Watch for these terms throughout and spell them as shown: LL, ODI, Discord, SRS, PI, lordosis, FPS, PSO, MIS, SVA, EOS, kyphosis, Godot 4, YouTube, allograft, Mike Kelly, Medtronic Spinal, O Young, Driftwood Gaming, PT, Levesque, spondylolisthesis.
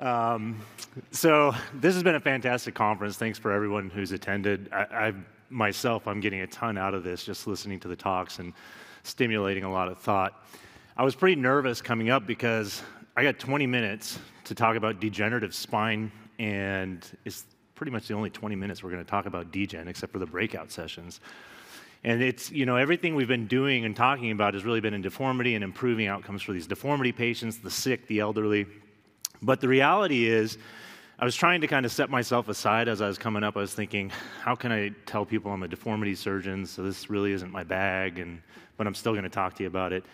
So this has been a fantastic conference. Thanks for everyone who's attended. I'm getting a ton out of this, just listening to the talks and stimulating a lot of thought. I was pretty nervous coming up because I got 20 minutes to talk about degenerative spine, and it's pretty much the only 20 minutes we're going to talk about degen, except for the breakout sessions. And it's, you know, everything we've been doing and talking about has really been in deformity and improving outcomes for these deformity patients, the sick, the elderly. But the reality is, I was trying to kind of set myself aside as I was coming up. I was thinking, how can I tell people I'm a deformity surgeon, so this really isn't my bag, but I'm still going to talk to you about it.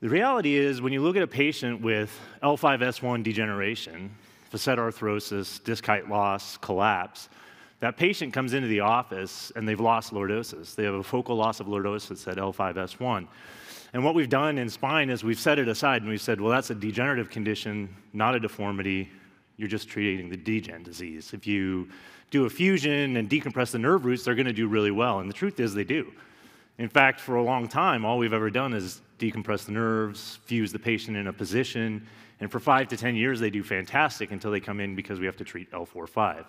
The reality is, when you look at a patient with L5-S1 degeneration, facet arthrosis, disc height loss, collapse, that patient comes into the office and they've lost lordosis. They have a focal loss of lordosis at L5-S1. And what we've done in spine is we've set it aside and we've said, well, that's a degenerative condition, not a deformity. You're just treating the degen disease. If you do a fusion and decompress the nerve roots, they're going to do really well. And the truth is they do. In fact, for a long time, all we've ever done is decompress the nerves, fuse the patient in a position, and for 5 to 10 years, they do fantastic until they come in because we have to treat L4-5.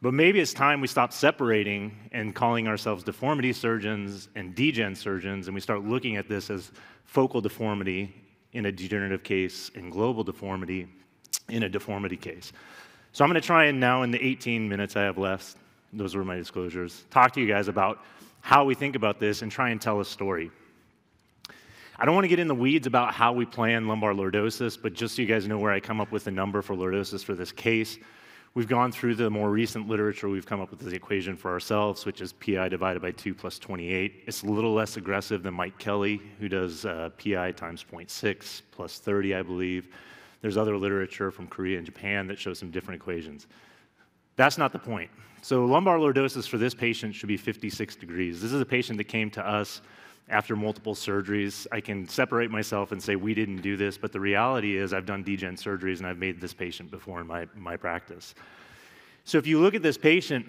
But maybe it's time we stop separating and calling ourselves deformity surgeons and degen surgeons, and we start looking at this as focal deformity in a degenerative case and global deformity in a deformity case. So I'm going to try and now, in the 18 minutes I have left, those were my disclosures, talk to you guys about how we think about this and try and tell a story. I don't want to get in the weeds about how we plan lumbar lordosis, but just so you guys know where I come up with the number for lordosis for this case. We've gone through the more recent literature. We've come up with the equation for ourselves, which is PI divided by 2 plus 28. It's a little less aggressive than Mike Kelly, who does PI times 0.6 plus 30, I believe. There's other literature from Korea and Japan that shows some different equations. That's not the point. So lumbar lordosis for this patient should be 56 degrees. This is a patient that came to us after multiple surgeries. I can separate myself and say we didn't do this, but the reality is I've done degen surgeries and I've made this patient before in my practice. So if you look at this patient,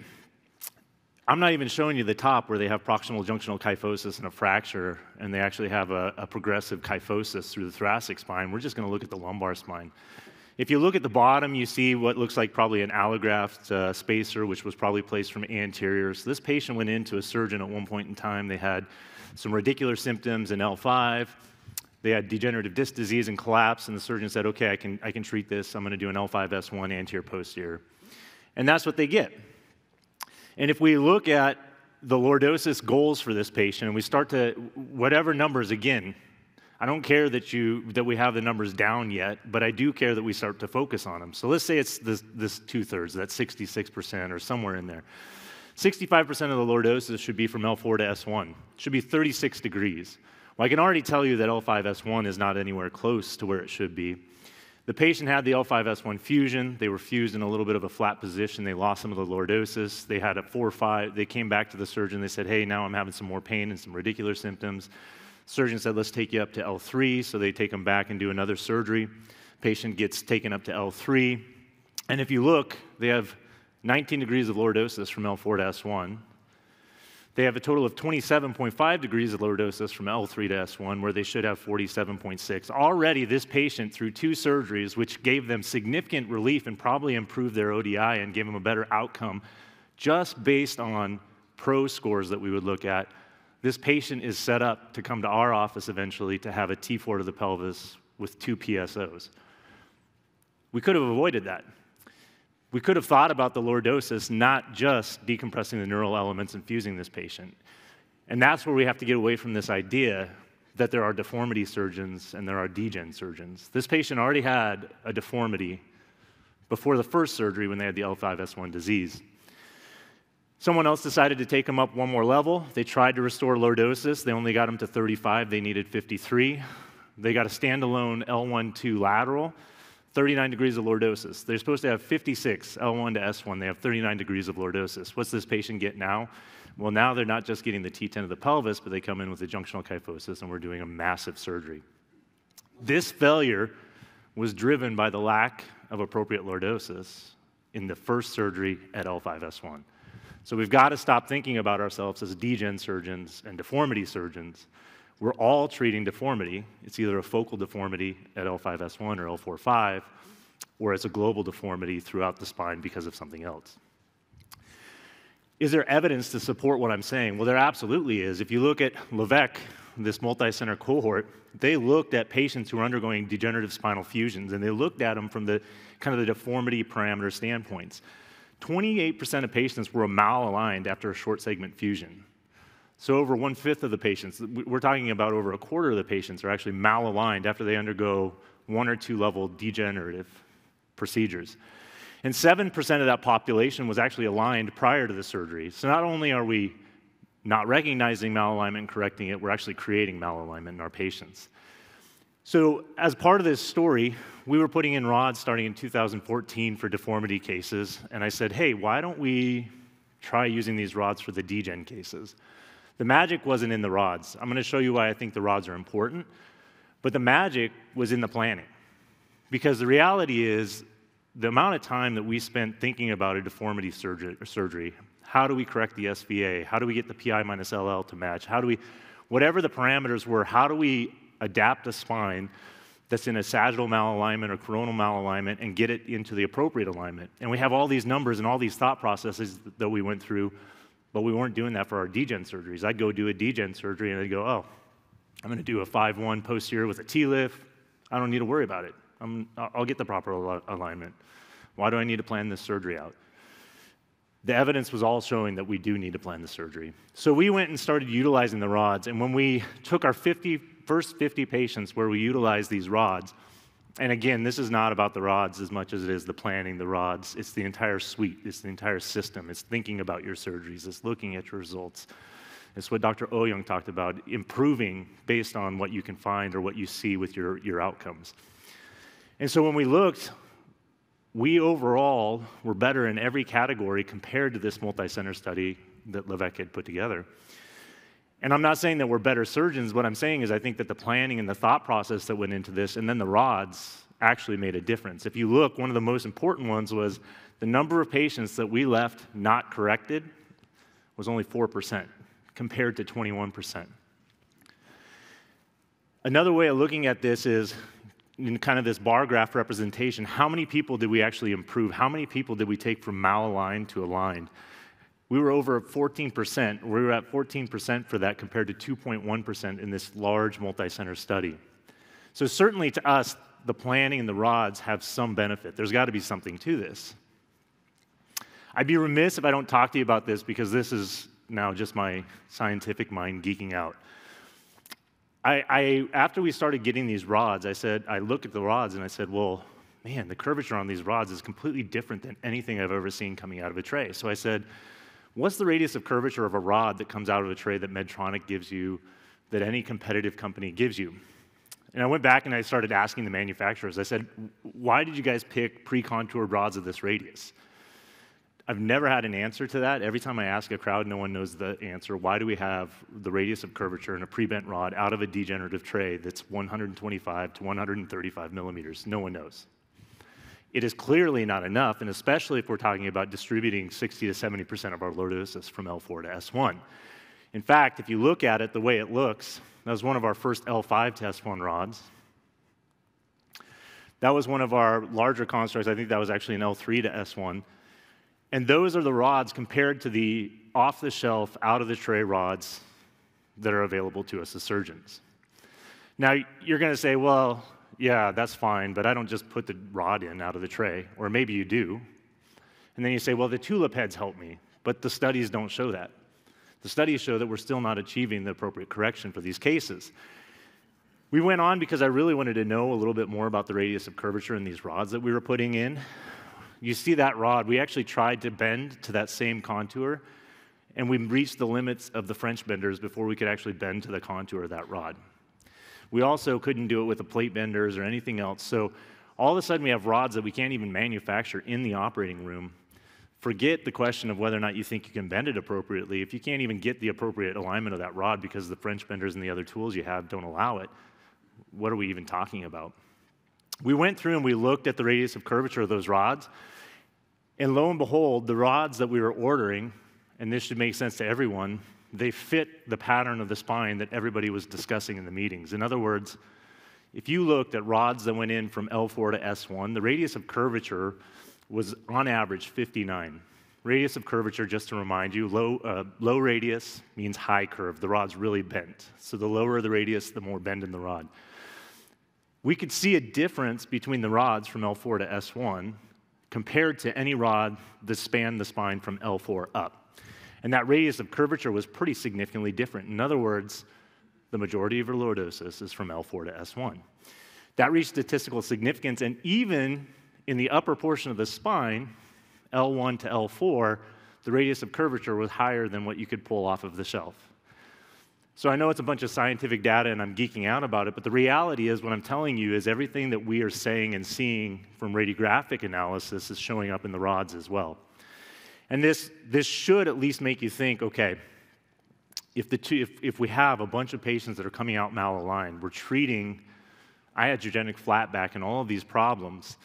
I'm not even showing you the top where they have proximal junctional kyphosis and a fracture, and they actually have a progressive kyphosis through the thoracic spine. We're just going to look at the lumbar spine. If you look at the bottom, you see what looks like probably an allograft spacer, which was probably placed from anterior. So this patient went into a surgeon at one point in time. They had some radicular symptoms in L5. They had degenerative disc disease and collapse, and the surgeon said, okay, I can treat this. I'm going to do an L5-S1 anterior posterior. And that's what they get. And if we look at the lordosis goals for this patient, and we start to, whatever numbers, again, I don't care that we have the numbers down yet, but I do care that we start to focus on them. So let's say it's this two-thirds, that's 66% or somewhere in there. 65% of the lordosis should be from L4 to S1. It should be 36 degrees. Well, I can already tell you that L5-S1 is not anywhere close to where it should be. The patient had the L5-S1 fusion. They were fused in a little bit of a flat position. They lost some of the lordosis. They had a 4-5. They came back to the surgeon. They said, hey, now I'm having some more pain and some radicular symptoms. The surgeon said, let's take you up to L3. So they take them back and do another surgery. Patient gets taken up to L3. And if you look, they have 19 degrees of lordosis from L4 to S1. They have a total of 27.5 degrees of lordosis from L3 to S1, where they should have 47.6. Already, this patient, through 2 surgeries, which gave them significant relief and probably improved their ODI and gave them a better outcome, just based on pro scores that we would look at, this patient is set up to come to our office eventually to have a T4 to the pelvis with 2 PSOs. We could have avoided that. We could have thought about the lordosis, not just decompressing the neural elements and fusing this patient. And that's where we have to get away from this idea that there are deformity surgeons and there are degen surgeons. This patient already had a deformity before the first surgery when they had the L5-S1 disease. Someone else decided to take them up one more level. They tried to restore lordosis. They only got them to 35. They needed 53. They got a standalone L1-2 lateral. 39 degrees of lordosis. They're supposed to have 56 L1 to S1. They have 39 degrees of lordosis. What's this patient get now? Well, now they're not just getting the T10 of the pelvis, but they come in with a junctional kyphosis, and we're doing a massive surgery. This failure was driven by the lack of appropriate lordosis in the first surgery at L5-S1. So we've got to stop thinking about ourselves as degen surgeons and deformity surgeons. We're all treating deformity. It's either a focal deformity at L5-S1 or L4-5, or it's a global deformity throughout the spine because of something else. Is there evidence to support what I'm saying? Well, there absolutely is. If you look at Levesque, this multi-center cohort, they looked at patients who are undergoing degenerative spinal fusions, and they looked at them from the kind of the deformity parameter standpoints. 28% of patients were malaligned after a short segment fusion. So over 1/5 of the patients, we're talking about over 1/4 of the patients are actually malaligned after they undergo 1 or 2 level degenerative procedures. And 7% of that population was actually aligned prior to the surgery. So not only are we not recognizing malalignment and correcting it, we're actually creating malalignment in our patients. So as part of this story, we were putting in rods starting in 2014 for deformity cases, and I said, hey, why don't we try using these rods for the degen cases? The magic wasn't in the rods. I'm going to show you why I think the rods are important, but the magic was in the planning. Because the reality is, the amount of time that we spent thinking about a deformity surgery, how do we correct the SVA? How do we get the PI minus LL to match? How do we, whatever the parameters were, how do we adapt a spine that's in a sagittal malalignment or coronal malalignment and get it into the appropriate alignment? And we have all these numbers and all these thought processes that we went through, but we weren't doing that for our degen surgeries. I'd go do a degen surgery and I'd go, oh, I'm going to do a 5-1 posterior with a T-lift. I don't need to worry about it. I'll get the proper alignment. Why do I need to plan this surgery out? The evidence was all showing that we do need to plan the surgery. So we went and started utilizing the rods, and when we took our first 50 patients where we utilized these rods, and again, this is not about the rods as much as it is the planning, the rods. It's the entire suite. It's the entire system. It's thinking about your surgeries. It's looking at your results. It's what Dr. O Young talked about, improving based on what you can find or what you see with your outcomes. And so when we looked, we overall were better in every category compared to this multi-center study that Levesque had put together. And I'm not saying that we're better surgeons. What I'm saying is I think that the planning and the thought process that went into this and then the rods actually made a difference. If you look, one of the most important ones was the number of patients that we left not corrected was only 4% compared to 21%. Another way of looking at this is in kind of this bar graph representation, how many people did we actually improve? How many people did we take from malaligned to aligned? We were over 14%. We were at 14% for that compared to 2.1% in this large multi-center study. So certainly to us, the planning and the rods have some benefit. There's got to be something to this. I'd be remiss if I don't talk to you about this because this is now just my scientific mind geeking out. After we started getting these rods, I looked at the rods and I said, well, man, the curvature on these rods is completely different than anything I've ever seen coming out of a tray. So I said, what's the radius of curvature of a rod that comes out of a tray that Medtronic gives you, that any competitive company gives you? And I went back and I started asking the manufacturers. I said, why did you guys pick pre-contoured rods of this radius? I've never had an answer to that. Every time I ask a crowd, no one knows the answer. Why do we have the radius of curvature in a pre-bent rod out of a degenerative tray that's 125 to 135 millimeters? No one knows. It is clearly not enough, and especially if we're talking about distributing 60 to 70% of our lordosis from L4 to S1. In fact, if you look at it the way it looks, that was one of our first L5 to S1 rods. That was one of our larger constructs. I think that was actually an L3 to S1. And those are the rods compared to the off-the-shelf, out-of-the-tray rods that are available to us as surgeons. Now, you're going to say, well, yeah, that's fine, but I don't just put the rod in out of the tray. Or maybe you do. And then you say, well, the tulip heads help me. But the studies don't show that. The studies show that we're still not achieving the appropriate correction for these cases. We went on because I really wanted to know a little bit more about the radius of curvature in these rods that we were putting in. You see that rod, we actually tried to bend to that same contour, and we reached the limits of the French benders before we could actually bend to the contour of that rod. We also couldn't do it with the plate benders or anything else, so all of a sudden we have rods that we can't even manufacture in the operating room. Forget the question of whether or not you think you can bend it appropriately. If you can't even get the appropriate alignment of that rod because the French benders and the other tools you have don't allow it, what are we even talking about? We went through and we looked at the radius of curvature of those rods, and lo and behold, the rods that we were ordering, and this should make sense to everyone, they fit the pattern of the spine that everybody was discussing in the meetings. In other words, If you looked at rods that went in from L4 to S1, the radius of curvature was on average 59. Radius of curvature, just to remind you, low radius means high curve. The rod's really bent. So the lower the radius, the more bend in the rod. We could see a difference between the rods from L4 to S1 compared to any rod that spanned the spine from L4 up. And that radius of curvature was pretty significantly different. In other words, the majority of lordosis is from L4 to S1. That reached statistical significance, and even in the upper portion of the spine, L1 to L4, the radius of curvature was higher than what you could pull off of the shelf. So I know it's a bunch of scientific data and I'm geeking out about it, but the reality is what I'm telling you is everything that we are saying and seeing from radiographic analysis is showing up in the rods as well. And this should at least make you think, okay, if we have a bunch of patients that are coming out malaligned, we're treating iatrogenic flatback and all of these problems,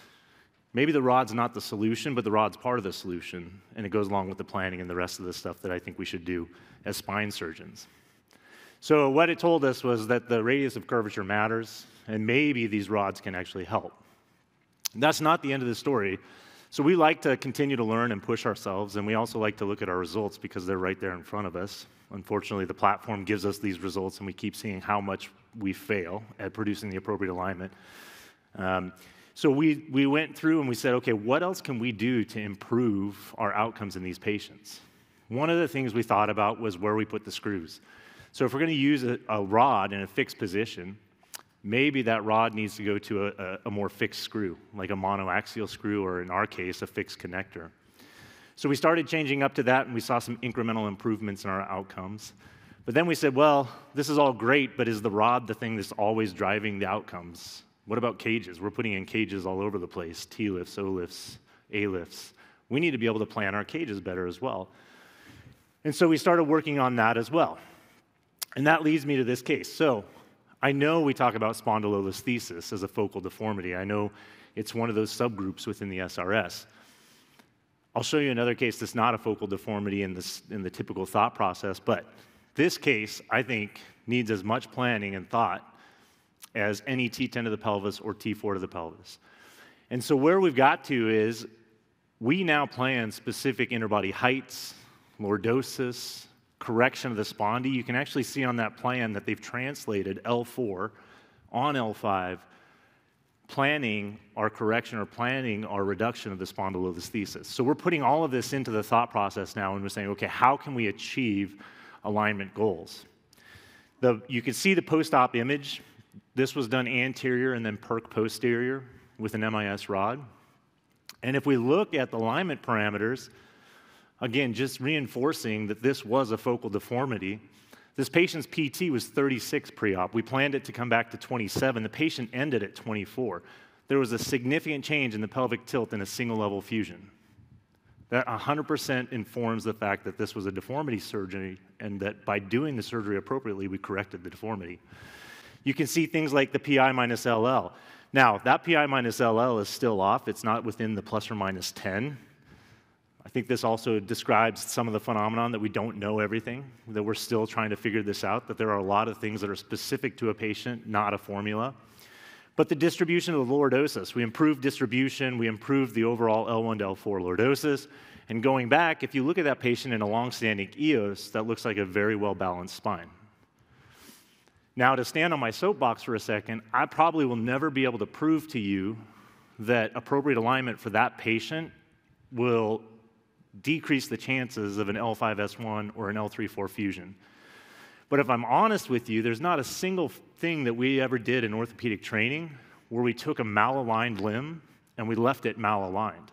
maybe the rod's not the solution, but the rod's part of the solution, and it goes along with the planning and the rest of the stuff that I think we should do as spine surgeons. So what it told us was that the radius of curvature matters, and maybe these rods can actually help. And that's not the end of the story. So we like to continue to learn and push ourselves, and we also like to look at our results because they're right there in front of us. Unfortunately, the platform gives us these results, and we keep seeing how much we fail at producing the appropriate alignment. So we went through and we said, okay, what else can we do to improve our outcomes in these patients? One of the things we thought about was where we put the screws. So if we're going to use a rod in a fixed position, maybe that rod needs to go to a more fixed screw, like a monoaxial screw, or in our case, a fixed connector. So we started changing up to that, and we saw some incremental improvements in our outcomes. But then we said, well, this is all great, but is the rod the thing that's always driving the outcomes? What about cages? We're putting in cages all over the place, T-lifts, O-lifts, A-lifts. We need to be able to plan our cages better as well. And so we started working on that as well. And that leads me to this case. So I know we talk about spondylolisthesis as a focal deformity. I know it's one of those subgroups within the SRS. I'll show you another case that's not a focal deformity in the typical thought process, but this case, I think, needs as much planning and thought as any T10 to the pelvis or T4 to the pelvis. And so where we've got to is we now plan specific interbody heights, lordosis, correction of the spondy. You can actually see on that plan that they've translated L4 on L5, planning our correction or planning our reduction of the spondylolisthesis. So we're putting all of this into the thought process now, and we're saying, okay, how can we achieve alignment goals? You can see the post-op image. This was done anterior and then perc posterior with an MIS rod. And if we look at the alignment parameters, again, just reinforcing that this was a focal deformity. This patient's PT was 36 pre-op. We planned it to come back to 27. The patient ended at 24. There was a significant change in the pelvic tilt in a single-level fusion. That 100% informs the fact that this was a deformity surgery and that by doing the surgery appropriately, we corrected the deformity. You can see things like the PI minus LL. Now, that PI minus LL is still off. It's not within the plus or minus 10. I think this also describes some of the phenomenon that we don't know everything, that we're still trying to figure this out, that there are a lot of things that are specific to a patient, not a formula. But the distribution of the lordosis, we improved distribution, we improved the overall L1 to L4 lordosis, and going back, if you look at that patient in a long-standing EOS, that looks like a very well-balanced spine. Now, to stand on my soapbox for a second, I probably will never be able to prove to you that appropriate alignment for that patient will decrease the chances of an L5-S1 or an L3-4 fusion. But if I'm honest with you, there's not a single thing that we ever did in orthopedic training where we took a malaligned limb and we left it malaligned.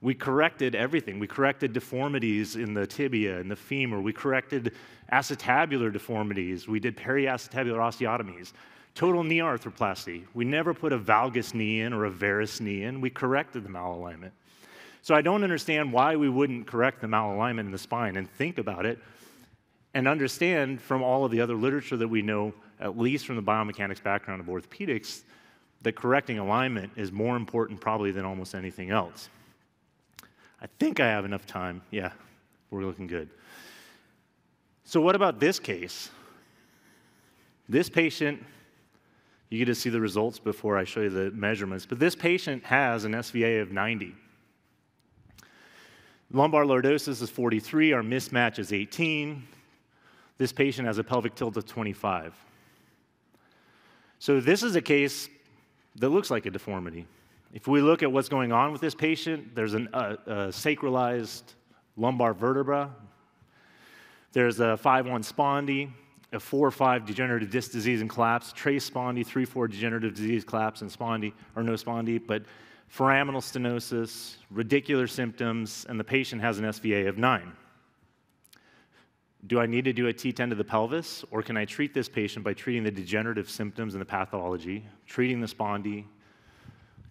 We corrected everything. We corrected deformities in the tibia and the femur. We corrected acetabular deformities. We did periacetabular osteotomies. Total knee arthroplasty. We never put a valgus knee in or a varus knee in. We corrected the malalignment. So I don't understand why we wouldn't correct the malalignment in the spine and think about it and understand from all of the other literature that we know, at least from the biomechanics background of orthopedics, that correcting alignment is more important probably than almost anything else. I think I have enough time. Yeah, we're looking good. So what about this case? This patient, You get to see the results before I show you the measurements. But this patient has an SVA of 90. Lumbar lordosis is 43. Our mismatch is 18. This patient has a pelvic tilt of 25. So this is a case that looks like a deformity. If we look at what's going on with this patient, there's a sacralized lumbar vertebra. There's a 5-1 spondy, a 4-5 degenerative disc disease and collapse, trace spondy, 3-4 degenerative disease collapse and spondy, or no spondy, but foraminal stenosis, radicular symptoms, and the patient has an SVA of 9. Do I need to do a T10 to the pelvis, or can I treat this patient by treating the degenerative symptoms and the pathology, treating the spondy,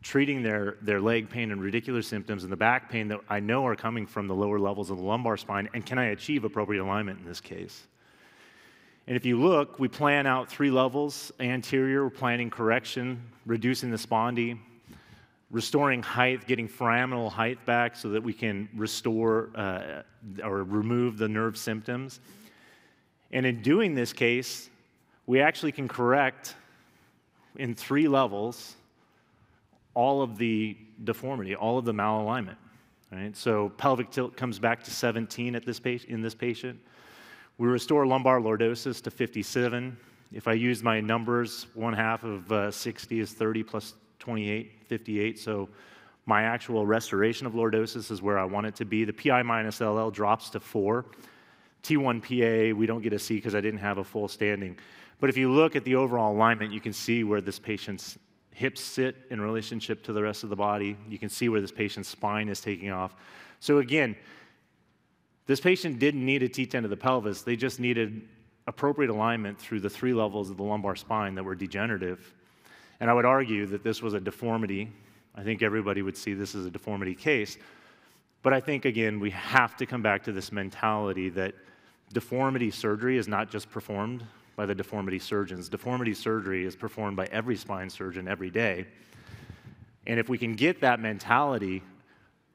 treating their leg pain and radicular symptoms and the back pain that I know are coming from the lower levels of the lumbar spine, and can I achieve appropriate alignment in this case? And if you look, we plan out 3 levels. Anterior, we're planning correction, reducing the spondy, restoring height, getting foraminal height back so that we can restore or remove the nerve symptoms. And in doing this case, we actually can correct in 3 levels all of the deformity, all of the malalignment. Right? So pelvic tilt comes back to 17 at in this patient. We restore lumbar lordosis to 57. If I use my numbers, 1/2 of 60 is 30 plus 28, 58. So my actual restoration of lordosis is where I want it to be. The PI minus LL drops to 4. T1 PA, we don't get a C because I didn't have a full standing. But if you look at the overall alignment, you can see where this patient's hips sit in relationship to the rest of the body. You can see where this patient's spine is taking off. So again, this patient didn't need a T10 to the pelvis. They just needed appropriate alignment through the 3 levels of the lumbar spine that were degenerative. And I would argue that this was a deformity. I think everybody would see this as a deformity case. But I think, again, we have to come back to this mentality that deformity surgery is not just performed by the deformity surgeons. Deformity surgery is performed by every spine surgeon every day. And if we can get that mentality,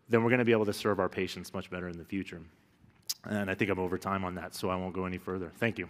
then we're going to be able to serve our patients much better in the future. And I think I'm over time on that, so I won't go any further. Thank you.